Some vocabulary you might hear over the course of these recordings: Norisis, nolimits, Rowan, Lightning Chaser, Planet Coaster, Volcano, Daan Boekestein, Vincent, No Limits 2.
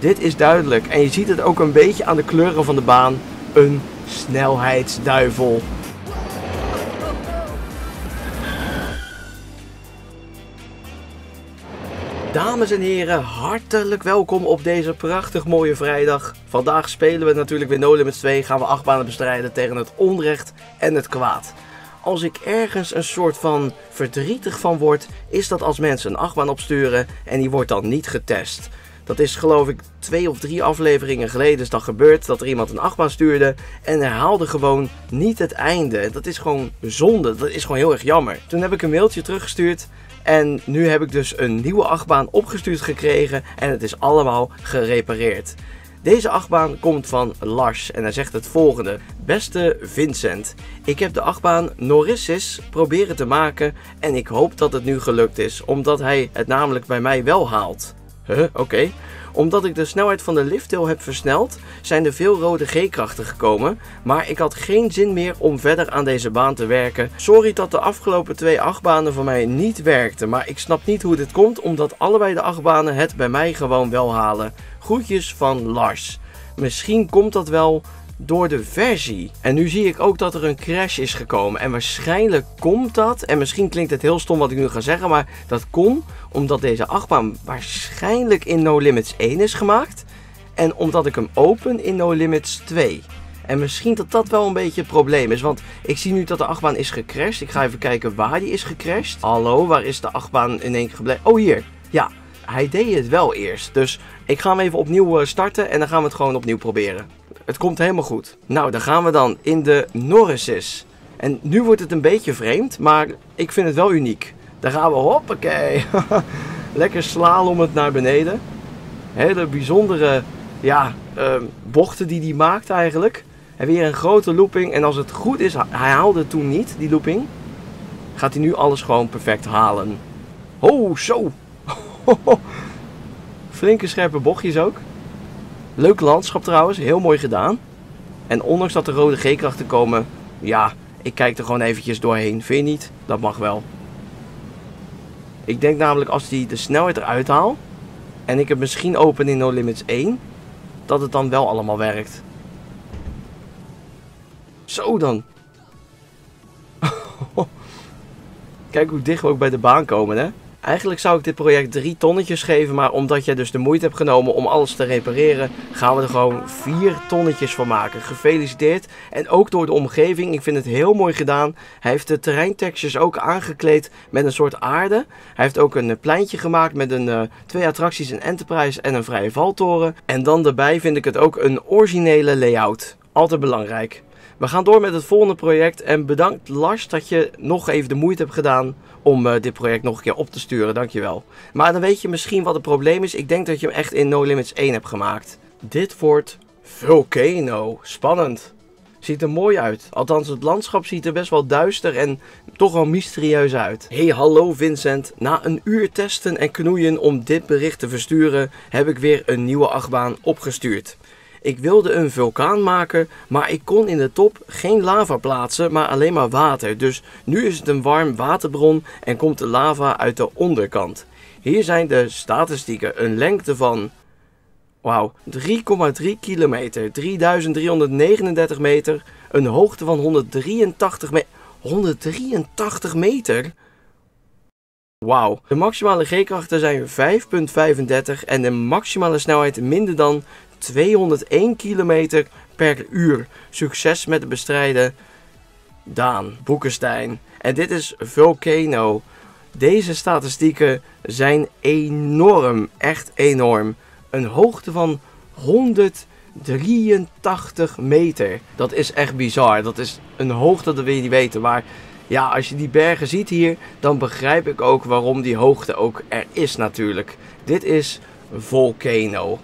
Dit is duidelijk en je ziet het ook een beetje aan de kleuren van de baan. Een snelheidsduivel. Dames en heren, hartelijk welkom op deze prachtig mooie vrijdag. Vandaag spelen we natuurlijk weer No Limits 2, gaan we achtbanen bestrijden tegen het onrecht en het kwaad. Als ik ergens een soort van verdrietig van word, is dat als mensen een achtbaan opsturen en die wordt dan niet getest. Dat is geloof ik 2 of 3 afleveringen geleden is dat gebeurd, dat er iemand een achtbaan stuurde en herhaalde gewoon niet het einde. Dat is gewoon zonde, dat is gewoon heel erg jammer. Toen heb ik een mailtje teruggestuurd. En nu heb ik dus een nieuwe achtbaan opgestuurd gekregen en het is allemaal gerepareerd. Deze achtbaan komt van Lars en hij zegt het volgende. Beste Vincent, ik heb de achtbaan Norisis proberen te maken en ik hoop dat het nu gelukt is, omdat hij het namelijk bij mij wel haalt. Oké. Omdat ik de snelheid van de lifttail heb versneld, zijn er veel rode G-krachten gekomen. Maar ik had geen zin meer om verder aan deze baan te werken. Sorry dat de afgelopen 2 achtbanen van mij niet werkten. Maar ik snap niet hoe dit komt, omdat allebei de achtbanen het bij mij gewoon wel halen. Groetjes van Lars. Misschien komt dat wel door de versie. En nu zie ik ook dat er een crash is gekomen. En waarschijnlijk komt dat, en misschien klinkt het heel stom wat ik nu ga zeggen, maar dat kon omdat deze achtbaan waarschijnlijk in No Limits 1 is gemaakt. En omdat ik hem open in No Limits 2. En misschien dat dat wel een beetje het probleem is. Want ik zie nu dat de achtbaan is gecrashed. Ik ga even kijken waar die is gecrashed. Hallo, waar is de achtbaan in één keer gebleven? Oh, hier. Ja, hij deed het wel eerst. Dus ik ga hem even opnieuw starten en dan gaan we het gewoon opnieuw proberen. Het komt helemaal goed. Nou, daar gaan we dan in de Norisis. En nu wordt het een beetje vreemd, maar ik vind het wel uniek. Daar gaan we, hoppakee. Lekker slalomend naar beneden. Hele bijzondere bochten die hij maakt eigenlijk. En weer een grote looping. En als het goed is, hij haalde toen niet, die looping. Gaat hij nu alles gewoon perfect halen. Oh, zo. Flinke scherpe bochtjes ook. Leuk landschap trouwens, heel mooi gedaan. En ondanks dat de rode G-krachten komen, ja, ik kijk er gewoon eventjes doorheen. Vind je niet? Dat mag wel. Ik denk namelijk als die de snelheid eruit haal en ik het misschien open in No Limits 1, dat het dan wel allemaal werkt. Zo dan. Kijk hoe dicht we ook bij de baan komen, hè. Eigenlijk zou ik dit project 3 tonnetjes geven, maar omdat jij dus de moeite hebt genomen om alles te repareren, gaan we er gewoon 4 tonnetjes van maken. Gefeliciteerd. En ook door de omgeving, ik vind het heel mooi gedaan. Hij heeft de terreintextures ook aangekleed met een soort aarde. Hij heeft ook een pleintje gemaakt met 2 attracties, een Enterprise en een vrije valtoren. En dan daarbij vind ik het ook een originele layout. Altijd belangrijk. We gaan door met het volgende project en bedankt Lars dat je nog even de moeite hebt gedaan om dit project nog een keer op te sturen, dankjewel. Maar dan weet je misschien wat het probleem is, ik denk dat je hem echt in No Limits 1 hebt gemaakt. Dit wordt Volcano, spannend. Ziet er mooi uit, althans het landschap ziet er best wel duister en toch wel mysterieus uit. Hey, hallo Vincent, na een uur testen en knoeien om dit bericht te versturen heb ik weer een nieuwe achtbaan opgestuurd. Ik wilde een vulkaan maken, maar ik kon in de top geen lava plaatsen, maar alleen maar water. Dus nu is het een warm waterbron en komt de lava uit de onderkant. Hier zijn de statistieken. Een lengte van 3,3 kilometer, 3.339 meter, een hoogte van 183 meter. 183 meter? Wauw, de maximale G-krachten zijn 5,35 en de maximale snelheid minder dan 201 km per uur. Succes met het bestrijden, Daan Boekestein. En dit is Volcano. Deze statistieken zijn enorm, echt enorm. Een hoogte van 183 meter. Dat is echt bizar. Dat is een hoogte dat wil je niet weten, maar ja, als je die bergen ziet hier, dan begrijp ik ook waarom die hoogte ook er is natuurlijk. Dit is Volcano.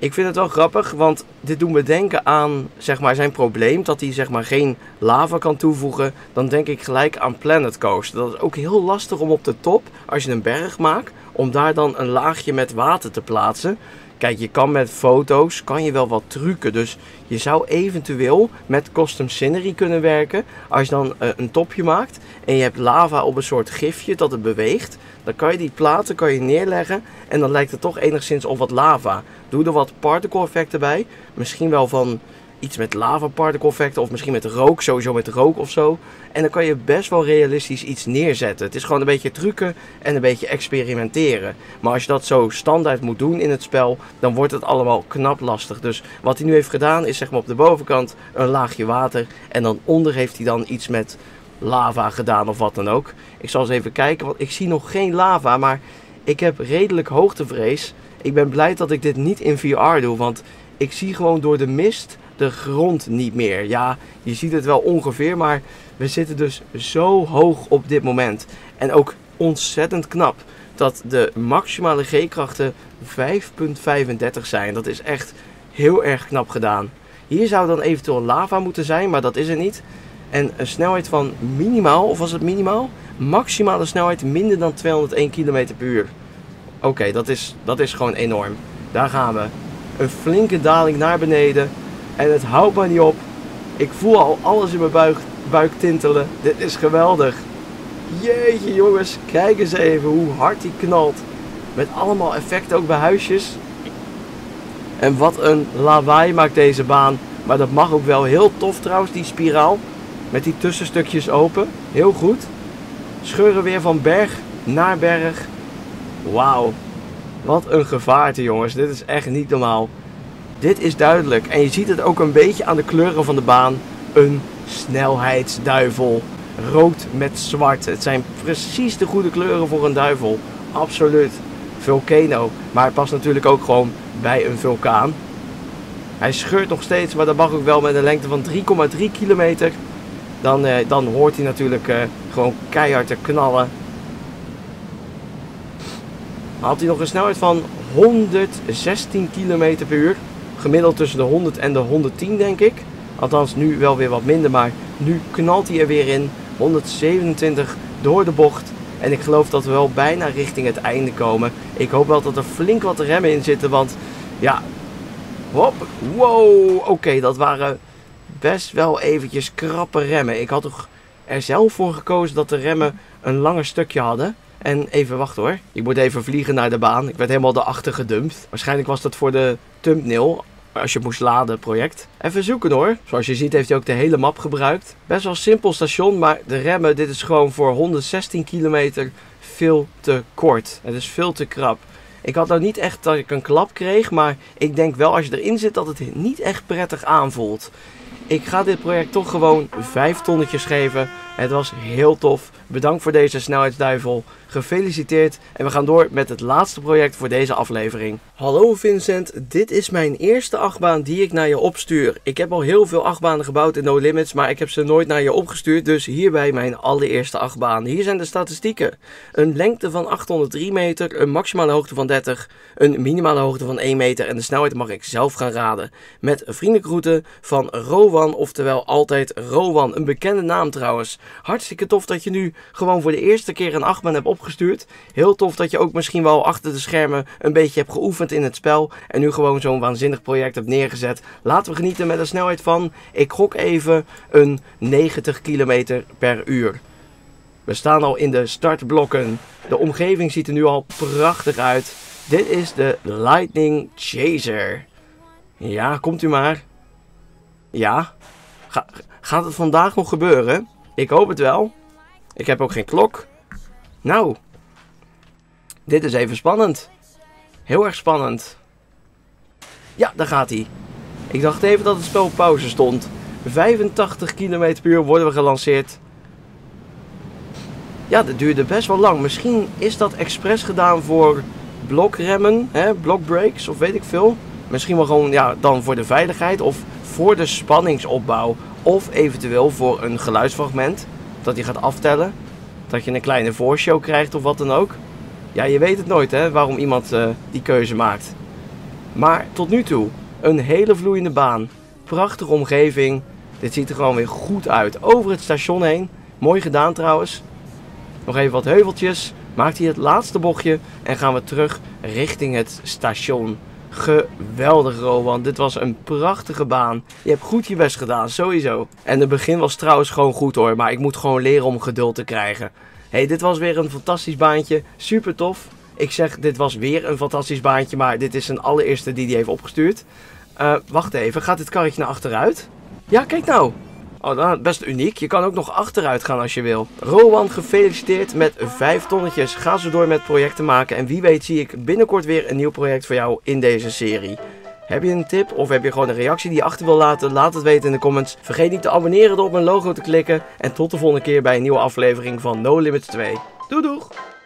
Ik vind het wel grappig, want dit doet me denken aan zeg maar, zijn probleem, dat hij zeg maar, geen lava kan toevoegen. Dan denk ik gelijk aan Planet Coaster. Dat is ook heel lastig om op de top, als je een berg maakt, om daar dan een laagje met water te plaatsen. Kijk, je kan met foto's kan je wel wat trucken. Dus je zou eventueel met custom scenery kunnen werken. Als je dan een topje maakt en je hebt lava op een soort gifje dat het beweegt. Dan kan je die platen kan je neerleggen en dan lijkt het toch enigszins op wat lava. Doe er wat particle effecten bij. Misschien wel van iets met lava particle effecten of misschien met rook. Sowieso met rook of zo. En dan kan je best wel realistisch iets neerzetten. Het is gewoon een beetje trucken en een beetje experimenteren. Maar als je dat zo standaard moet doen in het spel, dan wordt het allemaal knap lastig. Dus wat hij nu heeft gedaan is zeg maar op de bovenkant een laagje water. En dan onder heeft hij dan iets met lava gedaan of wat dan ook. Ik zal eens even kijken, want ik zie nog geen lava, maar ik heb redelijk hoogtevrees. Ik ben blij dat ik dit niet in VR doe, want ik zie gewoon door de mist de grond niet meer. Ja, je ziet het wel ongeveer, maar we zitten dus zo hoog op dit moment. En ook ontzettend knap dat de maximale G-krachten 5,35 zijn. Dat is echt heel erg knap gedaan. Hier zou dan eventueel lava moeten zijn, maar dat is er niet. En een snelheid van minimaal, of was het minimaal? Maximale snelheid minder dan 201 km per uur. Oké, dat is gewoon enorm. Daar gaan we. Een flinke daling naar beneden. En het houdt maar niet op. Ik voel al alles in mijn buik tintelen. Dit is geweldig. Jeetje jongens, kijk eens even hoe hard die knalt. Met allemaal effecten ook bij huisjes. En wat een lawaai maakt deze baan. Maar dat mag ook wel. Heel tof trouwens, die spiraal. Met die tussenstukjes open. Heel goed. Scheuren weer van berg naar berg. Wauw. Wat een gevaarte jongens. Dit is echt niet normaal. Dit is duidelijk. En je ziet het ook een beetje aan de kleuren van de baan. Een snelheidsduivel. Rood met zwart. Het zijn precies de goede kleuren voor een duivel. Absoluut. Volcano. Maar het past natuurlijk ook gewoon bij een vulkaan. Hij scheurt nog steeds, maar dat mag ook wel met een lengte van 3,3 kilometer. Dan hoort hij natuurlijk gewoon keihard te knallen. Had hij nog een snelheid van 116 km per uur. Gemiddeld tussen de 100 en de 110 denk ik. Althans nu wel weer wat minder, maar nu knalt hij er weer in. 127 door de bocht. En ik geloof dat we wel bijna richting het einde komen. Ik hoop wel dat er flink wat remmen in zitten, want ja... Hop, wow, oké, dat waren best wel eventjes krappe remmen. Ik had toch er zelf voor gekozen dat de remmen een langer stukje hadden. En even wachten hoor, ik moet even vliegen naar de baan. Ik werd helemaal erachter gedumpt. Waarschijnlijk was dat voor de thumbnail, als je moest laden project. Even zoeken hoor. Zoals je ziet heeft hij ook de hele map gebruikt. Best wel simpel station, maar de remmen, dit is gewoon voor 116 kilometer veel te kort. Het is veel te krap. Ik had nou niet echt dat ik een klap kreeg, maar ik denk wel als je erin zit dat het niet echt prettig aanvoelt. Ik ga dit project toch gewoon 5 tonnetjes geven. Het was heel tof. Bedankt voor deze snelheidsduivel. Gefeliciteerd. En we gaan door met het laatste project voor deze aflevering. Hallo Vincent, dit is mijn eerste achtbaan die ik naar je opstuur. Ik heb al heel veel achtbanen gebouwd in No Limits, maar ik heb ze nooit naar je opgestuurd. Dus hierbij mijn allereerste achtbaan. Hier zijn de statistieken. Een lengte van 803 meter, een maximale hoogte van 30, een minimale hoogte van 1 meter. En de snelheid mag ik zelf gaan raden. Met vriendelijke groeten van Rowan, oftewel altijd Rowan. Een bekende naam trouwens. Hartstikke tof dat je nu gewoon voor de eerste keer een achtbaan hebt opgestuurd. Heel tof dat je ook misschien wel achter de schermen een beetje hebt geoefend in het spel. En nu gewoon zo'n waanzinnig project hebt neergezet. Laten we genieten met een snelheid van, ik gok even, een 90 km per uur. We staan al in de startblokken. De omgeving ziet er nu al prachtig uit. Dit is de Lightning Chaser. Ja, komt u maar. Ja. Gaat het vandaag nog gebeuren? Ik hoop het wel. Ik heb ook geen klok. Nou, dit is even spannend. Heel erg spannend. Ja, daar gaat hij. Ik dacht even dat het spel op pauze stond. 85 km per uur worden we gelanceerd. Ja, dat duurde best wel lang. Misschien is dat expres gedaan voor blokremmen, hè? Blokbreaks of weet ik veel. Misschien wel gewoon ja, dan voor de veiligheid of voor de spanningsopbouw. Of eventueel voor een geluidsfragment. Dat hij gaat aftellen. Dat je een kleine voorshow krijgt of wat dan ook. Ja, je weet het nooit hè, waarom iemand die keuze maakt. Maar tot nu toe, een hele vloeiende baan. Prachtige omgeving. Dit ziet er gewoon weer goed uit. Over het station heen. Mooi gedaan trouwens. Nog even wat heuveltjes. Maakt hij het laatste bochtje en gaan we terug richting het station. Geweldig, Rowan. Dit was een prachtige baan. Je hebt goed je best gedaan, sowieso. En het begin was trouwens gewoon goed hoor, maar ik moet gewoon leren om geduld te krijgen. Hey, dit was weer een fantastisch baantje. Super tof. Ik zeg, dit was weer een fantastisch baantje, maar dit is zijn allereerste die hij heeft opgestuurd. Wacht even, gaat dit karretje naar achteruit? Ja, kijk nou. Oh, nou, best uniek. Je kan ook nog achteruit gaan als je wil. Rowan, gefeliciteerd met 5 tonnetjes. Ga zo door met projecten maken. En wie weet zie ik binnenkort weer een nieuw project voor jou in deze serie. Heb je een tip of heb je gewoon een reactie die je achter wil laten? Laat het weten in de comments. Vergeet niet te abonneren door op mijn logo te klikken. En tot de volgende keer bij een nieuwe aflevering van No Limits 2. Doei doeg!